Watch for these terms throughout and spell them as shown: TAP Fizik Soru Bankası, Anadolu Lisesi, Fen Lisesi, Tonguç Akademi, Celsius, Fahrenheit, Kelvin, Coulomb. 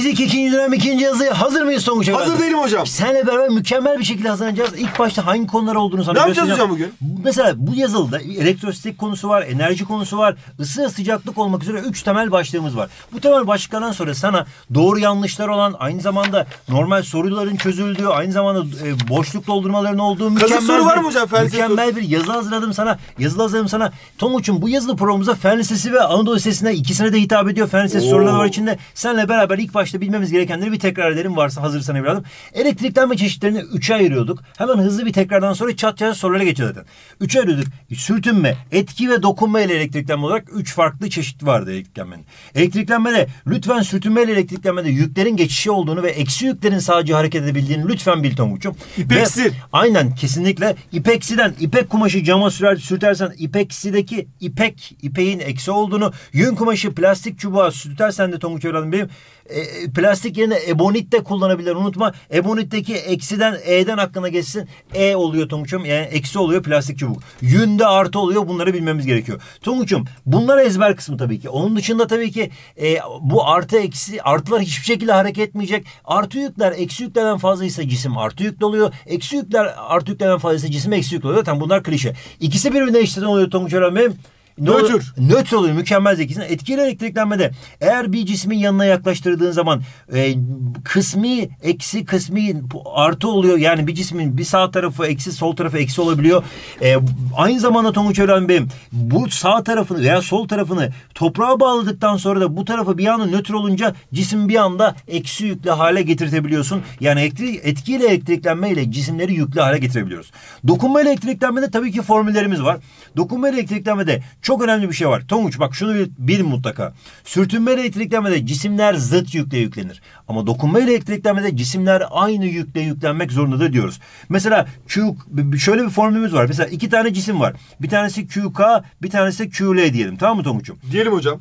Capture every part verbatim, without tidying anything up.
Fizik ikinci dönem ikinci yazıya hazır mıyız Tonguç Hocam? Hazır değilim hocam. Seninle beraber mükemmel bir şekilde hazırlanacağız. İlk başta hangi konular olduğunu sana göstereceğim. Ne yapacağız hocam bugün? Mesela bu yazılıda elektrostatik konusu var, enerji konusu var, ısı ve sıcaklık olmak üzere üç temel başlığımız var. Bu temel başlıklardan sonra sana doğru yanlışlar olan, aynı zamanda normal soruların çözüldüğü, aynı zamanda e, boşluk doldurmaların olduğu mükemmel, kazık soru var mı hocam? Fen mükemmel soru. Bir yazı hazırladım sana. Yazılı hazırladım sana. Tonguç'un bu yazılı programımıza Fen Lisesi ve Anadolu Lisesi'ne ikisine de hitap ediyor. Fen Lisesi soruları var içinde. Seninle beraber ilk başta bilmemiz gerekenleri bir tekrar edelim varsa hazırsan evladım. Elektriklenme çeşitlerini üçe ayırıyorduk. Hemen hızlı bir tekrardan sonra çat çat sorulara geçiyor zaten. Üçe ayırıyorduk. Sürtünme, etki ve dokunma ile elektriklenme olarak üç farklı çeşit vardı elektriklenmenin. Elektriklenmede lütfen sürtünme ile elektriklenmede yüklerin geçişi olduğunu ve eksi yüklerin sadece hareket edebildiğini lütfen bil Tonguç'um. İpeksi. Aynen, kesinlikle. İpeksiden ipek kumaşı cama sürer, sürtersen ipeksideki ipek, ipeğin eksi olduğunu, yün kumaşı plastik çubuğa sürtersen de Tonguç evladım benim, E, plastik yerine ebonit de kullanabilir. Unutma, ebonitteki eksiden e'den hakkına geçsin. E oluyor Tonguç'um. Yani eksi oluyor plastik çubuk. Yün de artı oluyor. Bunları bilmemiz gerekiyor. Tonguç'um bunlar ezber kısmı tabii ki. Onun dışında tabii ki e, bu artı eksi, artılar hiçbir şekilde hareket etmeyecek. Artı yükler eksi yüklerden fazlaysa cisim artı yüklü oluyor. Eksi yükler artı yüklerden fazlaysa cisim eksi yüklü oluyor. Zaten bunlar klişe. İkisi birbirine eşit oluyor Tonguç öğrenmeyim. Nötr. Nötr oluyor. Mükemmel zekisine. Etkili elektriklenmede eğer bir cismin yanına yaklaştırdığın zaman e, kısmi eksi kısmi artı oluyor. Yani bir cismin bir sağ tarafı eksi, sol tarafı eksi olabiliyor. E, aynı zamanda Tonguç Öğren Bey'im bu sağ tarafını veya sol tarafını toprağa bağladıktan sonra da bu tarafı bir anda nötr olunca cisim bir anda eksi yüklü hale getirtebiliyorsun. Yani etkili elektriklenme ile cisimleri yüklü hale getirebiliyoruz. Dokunma elektriklenmede tabii ki formüllerimiz var. Dokunma elektriklenmede çok önemli bir şey var. Tonguç bak şunu bil, bil mutlaka. Sürtünme ile elektriklenmede cisimler zıt yükle yüklenir. Ama dokunma ile elektriklenmede cisimler aynı yükle yüklenmek zorundadır diyoruz. Mesela Q, şöyle bir formülümüz var. Mesela iki tane cisim var. Bir tanesi Q K, bir tanesi Q L diyelim. Tamam mı Tonguç'um? Diyelim hocam.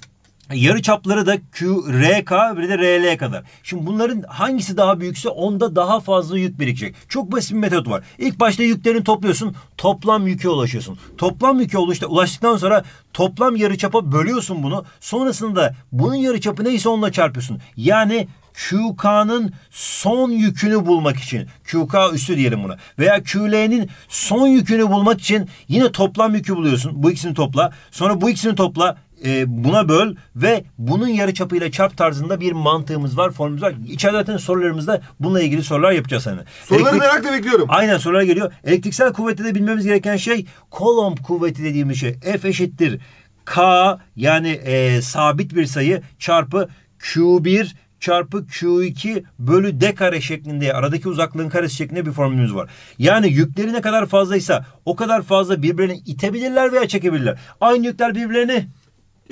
Yarı çapları da Q R K ve de R L kadar. Şimdi bunların hangisi daha büyükse onda daha fazla yük birikecek. Çok basit bir metot var. İlk başta yüklerini topluyorsun. Toplam yüke ulaşıyorsun. Toplam yüke ulaştıktan sonra toplam yarı çapa bölüyorsun bunu. Sonrasında bunun yarı çapı neyse onunla çarpıyorsun. Yani Q K'nın son yükünü bulmak için, Q K üssü diyelim buna, veya Q L'nin son yükünü bulmak için yine toplam yükü buluyorsun. Bu ikisini topla. Sonra bu ikisini topla. Buna böl ve bunun yarıçapıyla çarp tarzında bir mantığımız var, formülümüz var. İçeride zaten sorularımızda bununla ilgili sorular yapacağız sana. Soruları Elektrik... merakla bekliyorum. Aynen, sorular geliyor. Elektriksel kuvvette de bilmemiz gereken şey Coulomb kuvveti dediğimiz şey. F eşittir K, yani e, sabit bir sayı çarpı Q bir çarpı Q iki bölü D kare şeklinde, aradaki uzaklığın karesi şeklinde bir formülümüz var. Yani yükleri ne kadar fazlaysa o kadar fazla birbirlerini itebilirler veya çekebilirler. Aynı yükler birbirlerini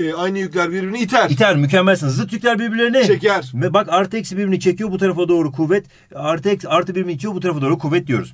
E, aynı yükler birbirini iter. İter, mükemmelsin. Zıt yükler birbirlerini çeker. Bak artı eksi birbirini çekiyor, bu tarafa doğru kuvvet. Artı eksi artı birbirini itiyor, bu tarafa doğru kuvvet diyoruz.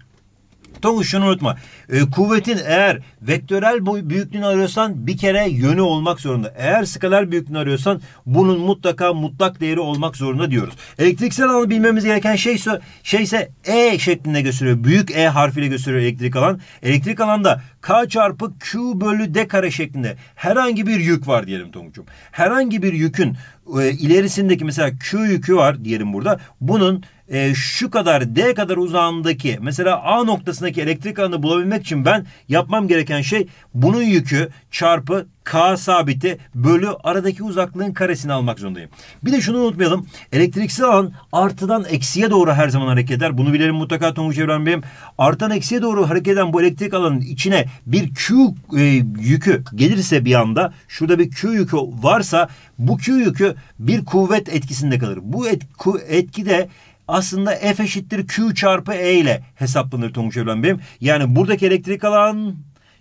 Tonguç şunu unutma. E, kuvvetin eğer vektörel boy büyüklüğünü arıyorsan bir kere yönü olmak zorunda. Eğer skaler büyüklüğünü arıyorsan bunun mutlaka mutlak değeri olmak zorunda diyoruz. Elektriksel alanı bilmemiz gereken şey şeyse E şeklinde gösteriyor. Büyük E harfiyle gösteriyor elektrik alan. Elektrik alanda K çarpı Q bölü D kare şeklinde herhangi bir yük var diyelim Tonguç'um. Herhangi bir yükün e, ilerisindeki mesela Q yükü var diyelim burada. Bunun Ee, şu kadar D kadar uzağındaki mesela A noktasındaki elektrik alanını bulabilmek için ben yapmam gereken şey bunun yükü çarpı K sabiti bölü aradaki uzaklığın karesini almak zorundayım. Bir de şunu unutmayalım. Elektriksel alan artıdan eksiye doğru her zaman hareket eder. Bunu bilelim mutlaka Tonguç Evren Bey'im. Artan eksiye doğru hareket eden bu elektrik alanın içine bir Q e, yükü gelirse bir anda, şurada bir Q yükü varsa bu Q yükü bir kuvvet etkisinde kalır. Bu et, etki de aslında F eşittir Q çarpı E ile hesaplanır Tonguç Evren Bey'im. Yani buradaki elektrik alan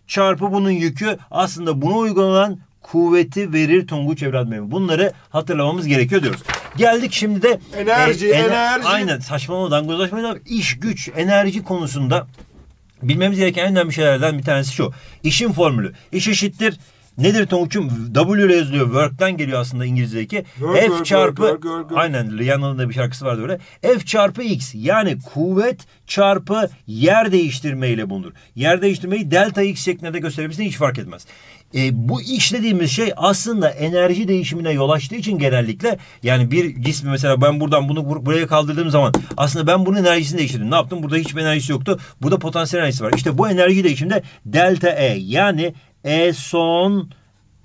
çarpı bunun yükü aslında buna uygulanan kuvveti verir Tonguç Evren Bey'im. Bunları hatırlamamız gerekiyor diyoruz. Geldik şimdi de enerji, e, ener enerji. Aynen, saçmalama, dangozlaşmayla iş, güç, enerji konusunda bilmemiz gereken en önemli şeylerden bir tanesi şu. İşin formülü. İş eşittir Nedir Tonguç'um? W ile yazılıyor. Work'ten geliyor aslında İngilizce'deki. Work, F work, çarpı work, work, work. Aynen, Rihanna'nın da bir şarkısı vardı öyle. F çarpı X, yani kuvvet çarpı yer değiştirme ile bulunur. Yer değiştirmeyi delta X şeklinde de gösterebilirsin, hiç fark etmez. E, bu iş dediğimiz şey aslında enerji değişimine yol açtığı için genellikle, yani bir cismi mesela ben buradan bunu buraya kaldırdığım zaman aslında ben bunun enerjisini değiştirdim. Ne yaptım? Burada hiçbir enerjisi yoktu. Burada potansiyel enerjisi var. İşte bu enerji değişiminde delta E, yani E son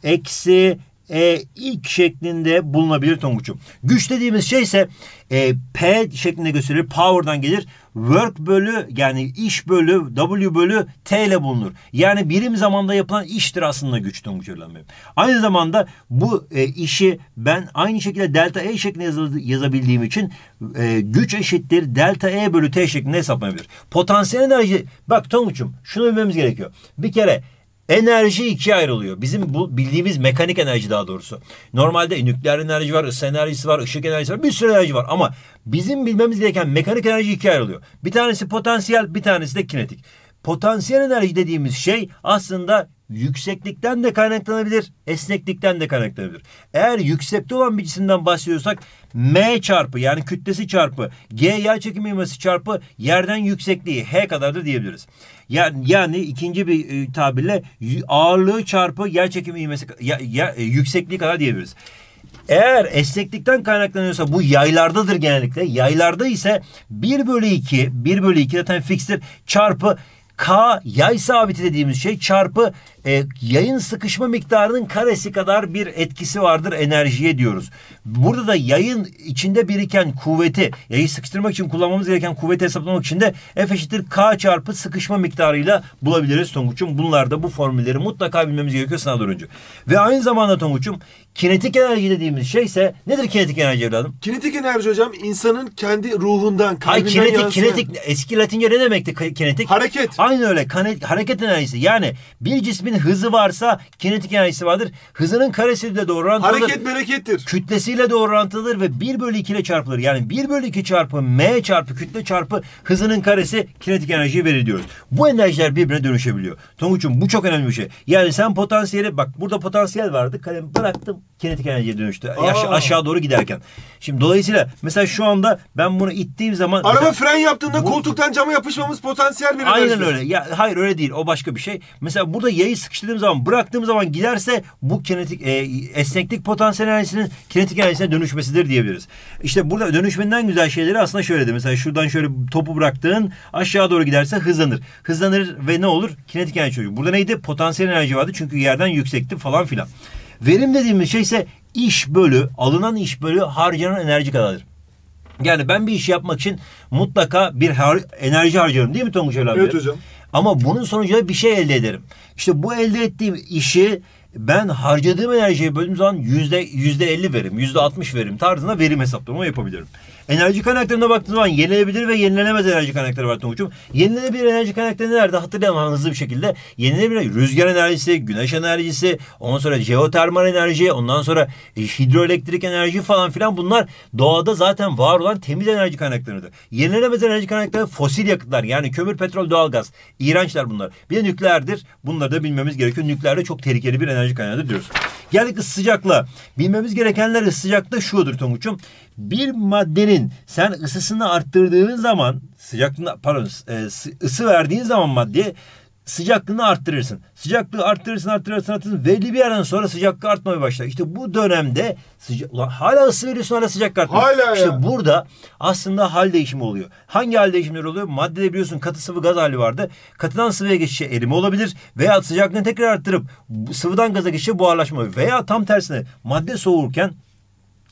eksi E ilk şeklinde bulunabilir Tonguç'um. Güç dediğimiz şey ise e, P şeklinde gösterilir. Power'dan gelir. Work bölü, yani iş bölü W bölü T ile bulunur. Yani birim zamanda yapılan iştir aslında güç Tonguç öğrenmem. Aynı zamanda bu e, işi ben aynı şekilde delta E şeklinde yazı, yazabildiğim için e, güç eşittir delta E bölü T şeklinde hesaplanabilir. Potansiyel enerji. Bak Tonguç'um, şunu bilmemiz gerekiyor. Bir kere enerji ikiye ayrılıyor. Bizim bu bildiğimiz mekanik enerji, daha doğrusu. Normalde nükleer enerji var, ısı enerjisi var, ışık enerjisi var, bir sürü enerji var. Ama bizim bilmemiz gereken mekanik enerji ikiye ayrılıyor. Bir tanesi potansiyel, bir tanesi de kinetik. Potansiyel enerji dediğimiz şey aslında yükseklikten de kaynaklanabilir, esneklikten de kaynaklanabilir. Eğer yüksekte olan bir cisimden bahsediyorsak M çarpı, yani kütlesi çarpı G yer çekimi ivmesi çarpı yerden yüksekliği H kadardır diyebiliriz. Yani, yani ikinci bir tabirle ağırlığı çarpı yer çekimi ivmesi ya, ya, yüksekliği kadar diyebiliriz. Eğer esneklikten kaynaklanıyorsa bu yaylardadır genellikle. Yaylarda ise bir bölü iki, bir bölü iki zaten fikstir, çarpı K yay sabiti dediğimiz şey çarpı e, yayın sıkışma miktarının karesi kadar bir etkisi vardır enerjiye diyoruz. Burada da yayın içinde biriken kuvveti, yayı sıkıştırmak için kullanmamız gereken kuvveti hesaplamak için de F eşittir K çarpı sıkışma miktarıyla bulabiliriz Tonguç'um. Bunlar da bu formülleri mutlaka bilmemiz gerekiyor sınavdan önce. Ve aynı zamanda Tonguç'um, kinetik enerji dediğimiz şey ise nedir kinetik enerji evladım? Kinetik enerji hocam, insanın kendi ruhundan, kalbinden yansıyan. Kinetik, kinetik eski Latince ne demekti kinetik? Hareket. Aynı öyle, hareket enerjisi. Yani bir cismin hızı varsa kinetik enerjisi vardır. Hızının karesiyle doğru orantılıdır. Hareket berekettir. Kütlesiyle doğru orantılıdır ve bir bölü iki ile çarpılır. Yani bir bölü iki çarpı M çarpı kütle çarpı hızının karesi kinetik enerjiyi verir diyoruz. Bu enerjiler birbirine dönüşebiliyor. Tonguç'um bu çok önemli bir şey. Yani sen potansiyeli, bak burada potansiyel vardı. Kalemi bıraktım, kinetik enerjiye dönüştü. Aşa aşağı doğru giderken. Şimdi dolayısıyla mesela şu anda ben bunu ittiğim zaman. Araba fren yaptığında bu, koltuktan cama yapışmamız potansiyel bir enerji. Aynen öyle. Ya, hayır öyle değil. O başka bir şey. Mesela burada yayı sıkıştırdığım zaman, bıraktığım zaman giderse bu kinetik e, esneklik potansiyel enerjisinin kinetik enerjisine dönüşmesidir diyebiliriz. İşte burada dönüşmenden güzel şeyleri aslında şöyle de. Mesela şuradan şöyle topu bıraktığın aşağı doğru giderse hızlanır. Hızlanır ve ne olur? Kinetik enerji oluyor. Burada neydi? Potansiyel enerji vardı. Çünkü yerden yüksekti falan filan. Verim dediğimiz şey ise iş bölü, alınan iş bölü harcanan enerji kadardır. Yani ben bir iş yapmak için mutlaka bir har enerji harcarım değil mi Tonguç abi? Evet hocam. Ama bunun sonucunda bir şey elde ederim. İşte bu elde ettiğim işi ben harcadığım enerjiye böldüğüm zaman yüzde, yüzde elli verim, yüzde altmış verim tarzında verim hesaplama yapabilirim. Enerji kaynaklarına baktığım zaman yenilebilir ve yenilenemez enerji kaynakları var Tonguç'um. Yenilenebilir enerji kaynakları nerede? Hatırlayalım hızlı bir şekilde. Yenilenebilir rüzgar enerjisi, güneş enerjisi, ondan sonra jeotermal enerji, ondan sonra hidroelektrik enerji falan filan, bunlar doğada zaten var olan temiz enerji kaynaklarıdır. Yenilenemez enerji kaynakları fosil yakıtlar, yani kömür, petrol, doğalgaz. İğrençler bunlar. Bir de nükleerdir. Bunları da bilmemiz gerekiyor. Nükleer de çok tehlikeli bir enerji kaynağıdır diyoruz. Geldik ısı sıcaklığa. Bilmemiz gerekenler ısı sıcaklığı şudur Tonguç'um. Bir maddenin sen ısısını arttırdığın zaman, sıcaklığına, pardon, ısı verdiğin zaman maddeye sıcaklığını arttırırsın. Sıcaklığı arttırırsın, arttırırsın, arttırırsın. Belli bir yerden sonra sıcaklığı artmaya başlar. İşte bu dönemde sıca... Ulan, hala ısı veriyorsun, hala sıcaklık artmıyor. Hala işte ya. Burada aslında hal değişimi oluyor. Hangi hal değişimleri oluyor? Maddede biliyorsun katı sıvı gaz hali vardı. Katıdan sıvıya geçişe erime olabilir. Veya sıcaklığını tekrar arttırıp sıvıdan gaza geçişe buharlaşma. Veya tam tersine madde soğurken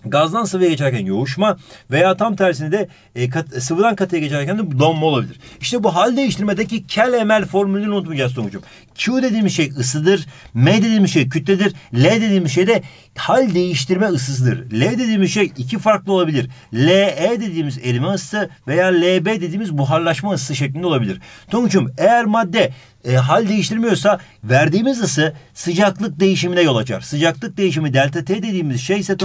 gazdan sıvıya geçerken yoğuşma veya tam tersine de e, kat, sıvıdan katıya geçerken de donma olabilir. İşte bu hal değiştirmedeki kel-emel formülünü unutmayacağız Tonguç'um. Q dediğimiz şey ısıdır, M dediğimiz şey kütledir, L dediğimiz şey de hal değiştirme ısısıdır. L dediğimiz şey iki farklı olabilir. L E dediğimiz erime ısısı veya L B dediğimiz buharlaşma ısısı şeklinde olabilir. Tonguç'um eğer madde E, hal değiştirmiyorsa verdiğimiz ısı sıcaklık değişimine yol açar. Sıcaklık değişimi delta T dediğimiz şey ise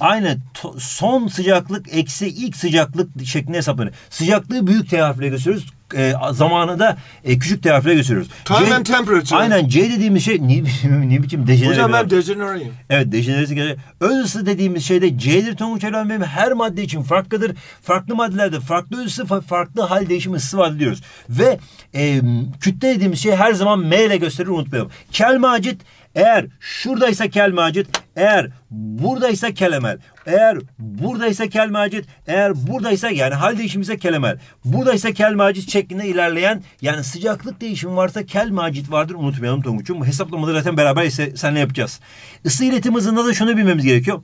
aynı son sıcaklık eksi ilk sıcaklık şeklinde hesaplanır. Sıcaklığı büyük T harfiyle gösteriyoruz. e, zamanında e, küçük terafile gösteriyoruz. Time and temperature. Aynen, C dediğimiz şey ne, ne biçim dejenere. Hocam ben dejenereyim. Evet, dejeneresi. Öz ısı dediğimiz şeyde C'dir Tonguç Akademi, her madde için farklıdır. Farklı maddelerde farklı ısı, farklı hal değişimi ısı var diyoruz. Ve e, kütle dediğimiz şey her zaman M ile gösterilir, unutmayalım. Kelmacit, eğer şuradaysa kelmacit, eğer buradaysa kelemel, eğer buradaysa kelmacit, eğer buradaysa, yani hal değişimse kelemel, buradaysa kelmacit şeklinde ilerleyen, yani sıcaklık değişimi varsa kelmacit vardır, unutmayalım Tonguç'um. Hesaplamaları zaten beraber ise seninle yapacağız. Isı iletim hızında da şunu bilmemiz gerekiyor.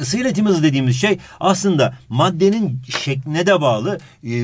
Isı iletim hızı dediğimiz şey aslında maddenin şekline de bağlı,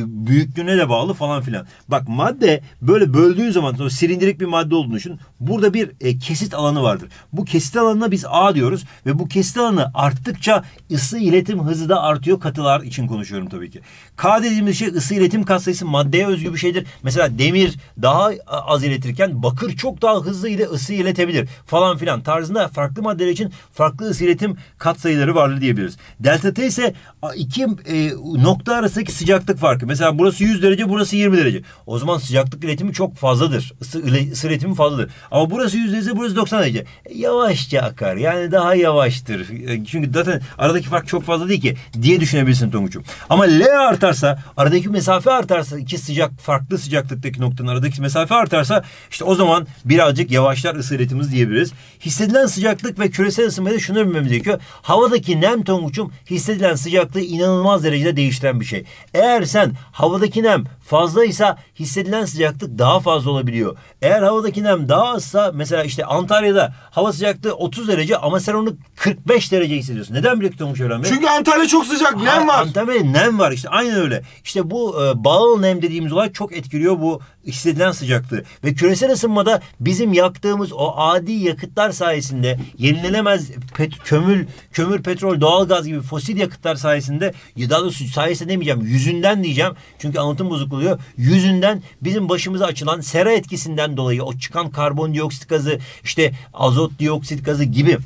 büyüklüğüne de bağlı falan filan. Bak, madde böyle böldüğün zaman silindirik bir madde olduğunu düşün. Burada bir e, kesit alanı vardır. Bu kesit alanına biz A diyoruz ve bu kesit alanı arttıkça ısı iletim hızı da artıyor. Katılar için konuşuyorum tabii ki. K dediğimiz şey ısı iletim katsayısı, maddeye özgü bir şeydir. Mesela demir daha az iletirken bakır çok daha hızlı ile ısı iletebilir falan filan tarzında farklı maddeler için farklı ısı iletim katsayıları var. Varlı diyebiliriz. Delta T ise iki e, nokta arasındaki sıcaklık farkı. Mesela burası yüz derece, burası yirmi derece. O zaman sıcaklık iletimi çok fazladır. Isı, ısı iletimi fazladır. Ama burası yüz derece, burası doksan derece. E, yavaşça akar. Yani daha yavaştır. E, çünkü zaten aradaki fark çok fazla değil ki diye düşünebilirsin Tonguç'um. Ama L artarsa, aradaki mesafe artarsa, iki sıcak farklı sıcaklıktaki noktanın aradaki mesafe artarsa, işte o zaman birazcık yavaşlar ısı iletimiz diyebiliriz. Hissedilen sıcaklık ve küresel ısınmaya da şunu bilmemiz gerekiyor. Havadaki nem Tonguç'um, hissedilen sıcaklığı inanılmaz derecede değiştiren bir şey. Eğer sen havadaki nem fazlaysa hissedilen sıcaklık daha fazla olabiliyor. Eğer havadaki nem daha azsa, mesela işte Antalya'da hava sıcaklığı otuz derece ama sen onu kırk beş derece hissediyorsun. Neden biliyorsun Tonguç öğrenme? Çünkü Antalya çok sıcak, ha, nem var. Antalya'da nem var işte, aynen öyle. İşte bu e, bağıl nem dediğimiz olay çok etkiliyor bu hissedilen sıcaklığı. Ve küresel ısınmada bizim yaktığımız o adi yakıtlar sayesinde, yenilenemez pet, kömür, kömür petrol, doğalgaz gibi fosil yakıtlar sayesinde, daha doğrusu sayesinde demeyeceğim, yüzünden diyeceğim. Çünkü anlatım bozuk oluyor. Yüzünden bizim başımıza açılan sera etkisinden dolayı o çıkan karbondioksit gazı, işte azot dioksit gazı gibi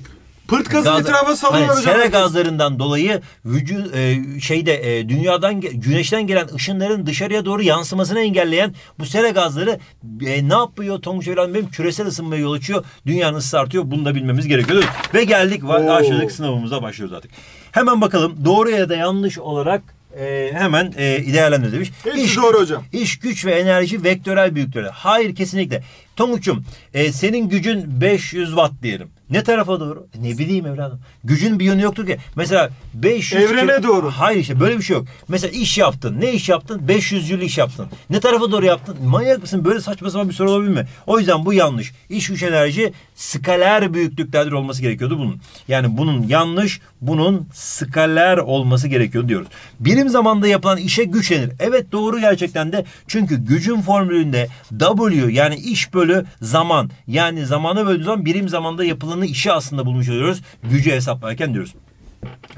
pırt gazı Gaz, etrafa salınıyor. Hani sera gazlarından dolayı vücut e, şeyde e, dünyadan, güneşten gelen ışınların dışarıya doğru yansımasını engelleyen bu sera gazları e, ne yapıyor Tonguç Akademi? Benim küresel ısınmaya yol açıyor. Dünyanın ısısı artıyor. Bunu da bilmemiz gerekiyor. Ve geldik aşağıdaki sınavımıza başlıyoruz artık. Hemen bakalım doğru ya da yanlış olarak e, hemen e, değerlendirilmiş. İş, doğru hocam. İş güç ve enerji vektörel büyüklükleri. Hayır, kesinlikle. Tonguç'um e, senin gücün beş yüz watt diyelim. Ne tarafa doğru? E, ne bileyim evladım. Gücün bir yönü yoktur ki. Mesela beş yüz... Evrene doğru. Hayır, işte böyle bir şey yok. Mesela iş yaptın. Ne iş yaptın? beş yüz yıl iş yaptın. Ne tarafa doğru yaptın? Manyak mısın? Böyle saçma sapan bir soru olabilir mi? O yüzden bu yanlış. İş güç enerji skaler büyüklüklerdir olması gerekiyordu bunun. Yani bunun yanlış, bunun skaler olması gerekiyordu diyoruz. Birim zamanda yapılan işe güç denir. Evet, doğru gerçekten de. Çünkü gücün formülünde W, yani iş bölümü zaman, yani zamanı böldüğü zaman birim zamanda yapılanı işi aslında bulmuş oluyoruz. Gücü hesaplarken diyoruz.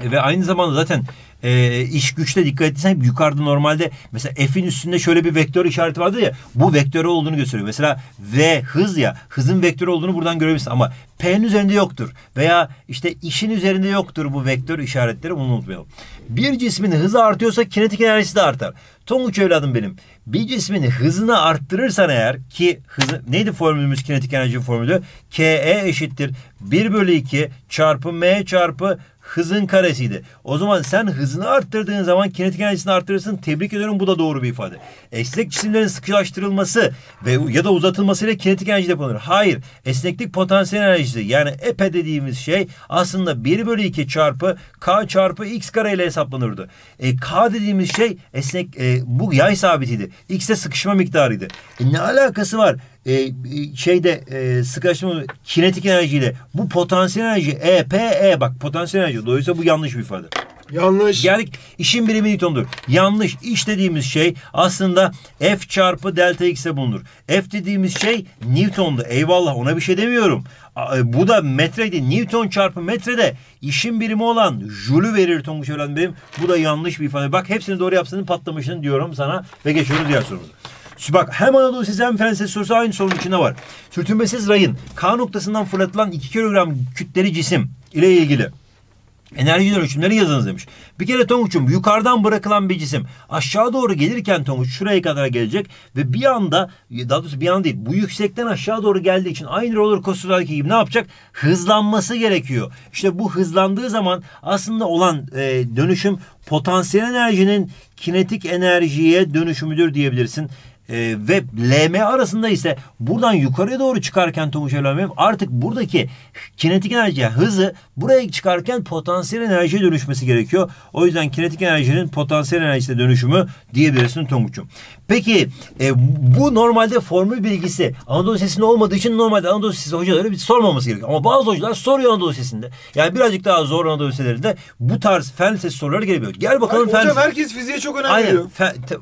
Ve aynı zamanda zaten e, iş güçte dikkat etsen yukarıda normalde mesela F'in üstünde şöyle bir vektör işareti vardır ya, bu vektörü olduğunu gösteriyor. Mesela V hız ya, hızın vektörü olduğunu buradan görebilirsin ama P'nin üzerinde yoktur veya işte işin üzerinde yoktur bu vektör işaretleri, bunu unutmayalım. Bir cismin hızı artıyorsa kinetik enerjisi de artar. Tonguç evladım benim, bir cismin hızını arttırırsan eğer ki hızı, neydi formülümüz kinetik enerji formülü? Ke eşittir bir bölü iki çarpı M çarpı hızın karesiydi. O zaman sen hızını arttırdığın zaman kinetik enerjisini arttırırsın. Tebrik ediyorum, bu da doğru bir ifade. Esnek cisimlerin sıkılaştırılması ve ya da uzatılmasıyla kinetik enerji depolanır. Hayır. Esneklik potansiyel enerjisi, yani E P E dediğimiz şey aslında bir bölü iki çarpı K çarpı X kare ile hesaplanırdı. E, K dediğimiz şey esnek, e, bu yay sabitiydi. X de sıkışma miktarıydı. E, ne alakası var? Ee, şeyde e, sıkışma kinetik enerjiyle bu potansiyel enerji E P E, bak potansiyel enerji, dolayısıyla bu yanlış bir ifade. Yanlış. Geldik işin birimi Newton'dur. Yanlış. İş dediğimiz şey aslında F çarpı delta X'e bulunur. F dediğimiz şey Newton'du. Eyvallah, ona bir şey demiyorum. Bu da metreydi. Newton çarpı metrede işin birimi olan jülü verir Tonguç Öğren benim. Bu da yanlış bir ifade. Bak, hepsini doğru yapsanın patlamışını diyorum sana ve geçiyoruz diğer sorumuza. Bak, hem Anadolu Lisesi hem Fen Lisesi sorusu aynı sorunun içinde var. Sürtünmesiz rayın K noktasından fırlatılan iki kilogram kütleli cisim ile ilgili enerji dönüşümleri yazınız demiş. Bir kere Tonguç'um, yukarıdan bırakılan bir cisim aşağı doğru gelirken Tonguç şuraya kadar gelecek ve bir anda, daha doğrusu bir anda değil, bu yüksekten aşağı doğru geldiği için aynı roller coaster'daki gibi ne yapacak? Hızlanması gerekiyor. İşte bu hızlandığı zaman aslında olan e, dönüşüm potansiyel enerjinin kinetik enerjiye dönüşümüdür diyebilirsin. Ee, ve L M arasında ise buradan yukarıya doğru çıkarken Tonguç evlenmem artık buradaki kinetik enerji, yani hızı buraya çıkarken potansiyel enerjiye dönüşmesi gerekiyor. O yüzden kinetik enerjinin potansiyel enerjisine dönüşümü diyebilirsin Tonguç'um. Peki e, bu normalde formül bilgisi Anadolu Lisesi'nde olmadığı için normalde Anadolu Lisesi hocaları bir sormaması gerekiyor. Ama bazı hocalar soruyor Anadolu Lisesi'nde. Yani birazcık daha zor Anadolu Liselerinde bu tarz fen lisesi soruları gelebiliyor. Gel bakalım fen. Hocam herkes fiziğe çok önem veriyor.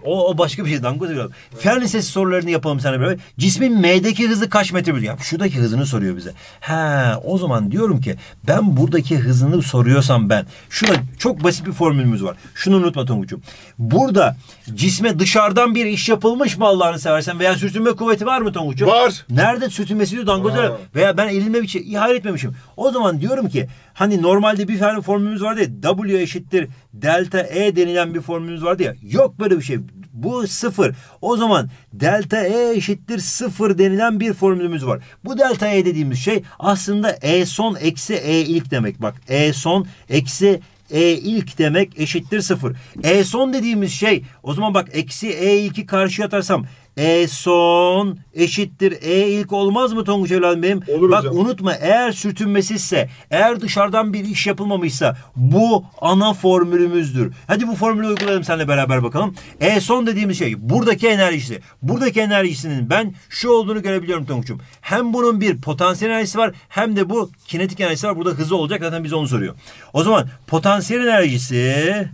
O, o başka bir şey. Dangoz biliyorum. Fen lisesi sorularını yapalım sana böyle. Cismin M'deki hızı kaç metre bölü? Ya şuradaki hızını soruyor bize. He, o zaman diyorum ki ben buradaki hızını soruyorsam ben. Şurada çok basit bir formülümüz var. Şunu unutma Tonguç'um. Burada cisme dışarıdan bir iş yapılmış mı Allah'ını seversen? Veya sürtünme kuvveti var mı Tonguç'um? Var. Nerede sürtünmesi diyor Dangozer? Veya ben elime bir şey ihale etmemişim. O zaman diyorum ki hani normalde bir tane formülümüz vardı ya, W eşittir delta E denilen bir formülümüz vardı ya. Yok böyle bir şey. Bu sıfır. O zaman delta E eşittir sıfır denilen bir formülümüz var. Bu delta E dediğimiz şey aslında E son eksi E ilk demek. Bak E son eksi E ilk demek eşittir sıfır. E son dediğimiz şey o zaman bak eksi E ilki karşıya atarsam E son eşittir E ilk olmaz mı Tonguç evladım benim? Olur bak hocam. Unutma, eğer sürtünmesizse, eğer dışarıdan bir iş yapılmamışsa bu ana formülümüzdür. Hadi bu formülü uygulayalım seninle beraber bakalım. E son dediğimiz şey buradaki enerjisi. Buradaki enerjisinin ben şu olduğunu görebiliyorum Tonguç'um. Hem bunun bir potansiyel enerjisi var hem de bu kinetik enerjisi var. Burada hızı olacak zaten, biz onu soruyor. O zaman potansiyel enerjisi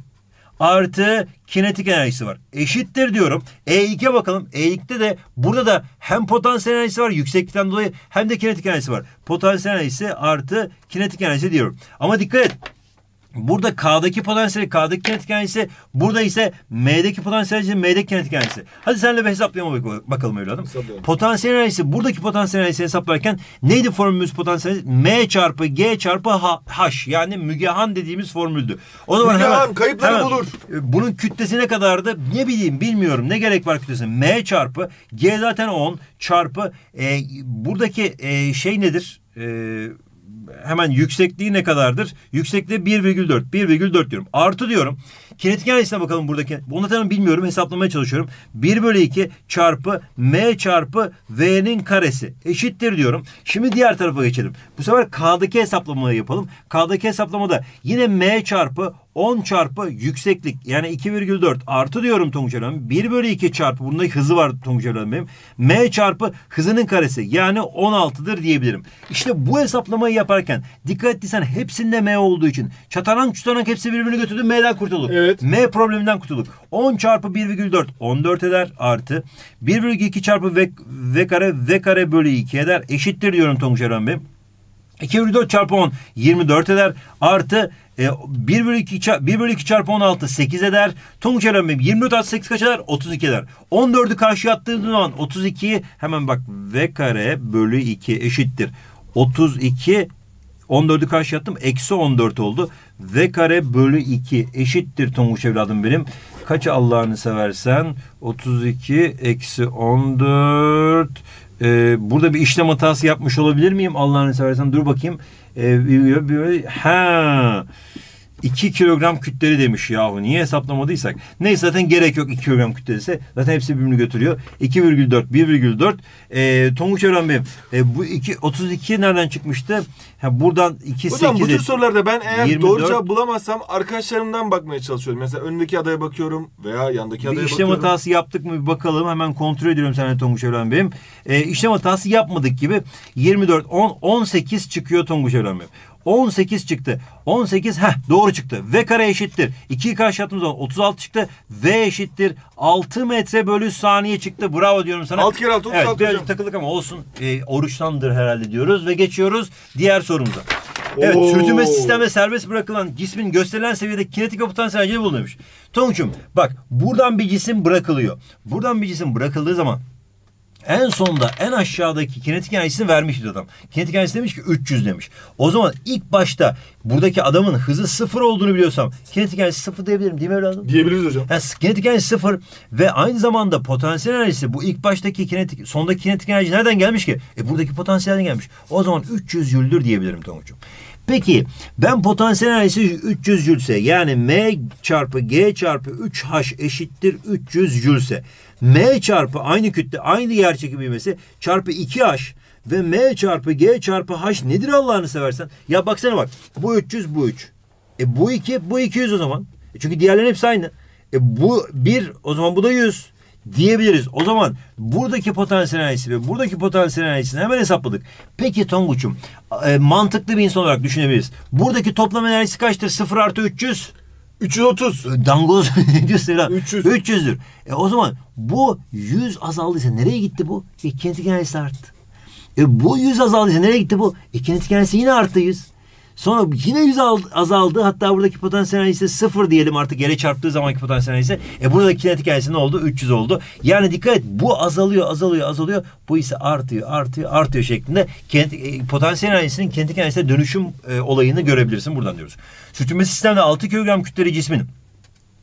artı kinetik enerjisi var. Eşittir diyorum. E iki'ye bakalım. E iki'de de burada da hem potansiyel enerjisi var yükseklikten dolayı hem de kinetik enerjisi var. Potansiyel enerjisi artı kinetik enerjisi diyorum. Ama dikkat et. Burada K'daki potansiyel, K'daki kinetik enerjisi. Burada ise M'deki potansiyel, M'deki kinetik enerjisi. Hadi seninle bir hesaplayalım bakalım evladım. Potansiyel enerjisi, buradaki potansiyel enerjisi hesaplarken neydi formülümüz potansiyel? M çarpı G çarpı H. Yani Mügehan dediğimiz formüldü. O zaman Mügehan hemen, kayıpları hemen, bulur. Bunun kütlesi ne kadardı? Ne bileyim, bilmiyorum. Ne gerek var kütlesine? M çarpı G zaten on çarpı e, buradaki e, şey nedir? Eee Hemen yüksekliği ne kadardır? Yüksekliği bir virgül dört. bir virgül dört diyorum. Artı diyorum. Kinetik enerjisine bakalım buradaki. Onu da bilmiyorum. Hesaplamaya çalışıyorum. bir bölü iki çarpı M çarpı V'nin karesi. Eşittir diyorum. Şimdi diğer tarafa geçelim. Bu sefer K'daki hesaplamayı yapalım. K'daki hesaplamada yine M çarpı on çarpı yükseklik yani iki virgül dört artı diyorum Tonguç evladım. bir bölü iki çarpı bundaki hızı var Tonguç evladım benim. M çarpı hızının karesi yani on altı'dır diyebilirim. İşte bu hesaplamayı yaparken dikkat ettiysen hepsinde M olduğu için çatanan çutanak hepsi birbirini götürdü, M'den kurtulduk. Evet. M probleminden kurtulduk. on çarpı bir virgül dört on dört eder artı bir bölü iki çarpı V, v kare V kare bölü iki eder. Eşittir diyorum Tonguç evladım benim. iki virgül dört çarpı on yirmi dört eder artı bir bölü iki çarpı on altı sekiz eder. Tonguç evladım benim yirmi dört artı sekiz kaç eder? otuz iki eder. on dördü'ü karşıya attığım zaman otuz iki'yi hemen bak V kare bölü iki eşittir. otuz iki on dördü'ü karşıya attım. Eksi on dört oldu. V kare bölü iki eşittir Tonguç evladım benim. Kaça Allah'ını seversen? otuz iki eksi on dört. Ee, burada bir işlem hatası yapmış olabilir miyim Allah'ını seversen? Dur bakayım. Ee, ha. iki kilogram kütleli demiş yahu. Niye hesaplamadıysak? Neyse zaten gerek yok, iki kilogram kütleliyse. Zaten hepsi birbirini götürüyor. iki virgül dört, bir virgül dört. Ee, Tonguç Öğren Bey'im. Ee, bu iki, otuz iki nereden çıkmıştı? Ha, buradan iki, hocam sekiz, bu tür sorularda ben eğer yirmi dört, doğru cevap bulamazsam arkadaşlarımdan bakmaya çalışıyorum. Mesela önündeki adaya bakıyorum veya yandaki adaya bakıyorum. İşlem hatası yaptık mı bir bakalım. Hemen kontrol ediyorum seninle Tonguç Öğren Bey'im. Ee, işlem hatası yapmadık gibi. yirmi dört, on, on sekiz çıkıyor Tonguç Öğren Bey'im. on sekiz çıktı. on sekiz heh, doğru çıktı. V kare eşittir. iki'yi karşı attığımız zaman otuz altı çıktı. V eşittir altı metre bölü saniye çıktı. Bravo diyorum sana. altı kere altı otuz altı evet, birazcık takıldık ama olsun. E, oruçtandır herhalde diyoruz ve geçiyoruz diğer sorumuza. Evet, oo. Sürtünme sistemde serbest bırakılan cismin gösterilen seviyede kinetik ve potansiyel enerji bulunuyormuş. Tonguç'um bak buradan bir cisim bırakılıyor. Buradan bir cisim bırakıldığı zaman En sonda en aşağıdaki kinetik enerjisini vermiş adam. Kinetik enerjisi demiş ki üç yüz demiş. O zaman ilk başta buradaki adamın hızı sıfır olduğunu biliyorsam kinetik enerjisi sıfır diyebilirim değil mi evladım? Diyebiliriz hocam. Yani kinetik enerjisi sıfır ve aynı zamanda potansiyel enerjisi bu ilk baştaki kinetik, sondaki kinetik enerji nereden gelmiş ki? E buradaki potansiyelden gelmiş. O zaman üç yüz jüldür diyebilirim Tonguç'um. Peki ben potansiyel enerjisi üç yüz jülse yani M çarpı G çarpı üç H eşittir üç yüz jülse M çarpı aynı kütle aynı yerçekim ivmesi çarpı iki H ve M çarpı G çarpı H nedir Allah'ını seversen? Ya baksana bak bu üç yüz bu üç. E bu iki bu iki yüz o zaman. E çünkü diğerlerin hepsi aynı. E bu bir o zaman bu da yüz. Diyebiliriz. O zaman buradaki potansiyel enerjisi ve buradaki potansiyel enerjisini hemen hesapladık. Peki Tonguç'um e, mantıklı bir insan olarak düşünebiliriz. Buradaki toplam enerjisi kaçtır? sıfır artı üç yüz? üç yüz otuz. Dangoz ne diyorsun evladım? üç yüz. üç yüzdür. E, o zaman bu yüz azaldıysa nereye gitti bu? E, kinetik enerjisi arttı. E, bu yüz azaldıysa nereye gitti bu? E, kinetik enerjisi yine arttı yüz. Sonra yine yüz azaldı. Hatta buradaki potansiyel enerjisi sıfır diyelim artık yere çarptığı zamanki potansiyel enerjisi. E buradaki kinetik enerjisi ne oldu? üç yüz oldu. Yani dikkat et bu azalıyor azalıyor azalıyor. Bu ise artıyor artıyor artıyor şeklinde kinetik, potansiyel enerjisinin kinetik enerjisine dönüşüm e, olayını görebilirsin. Buradan diyoruz. Sürtünmesi sistemde altı kilogram kütleli cismin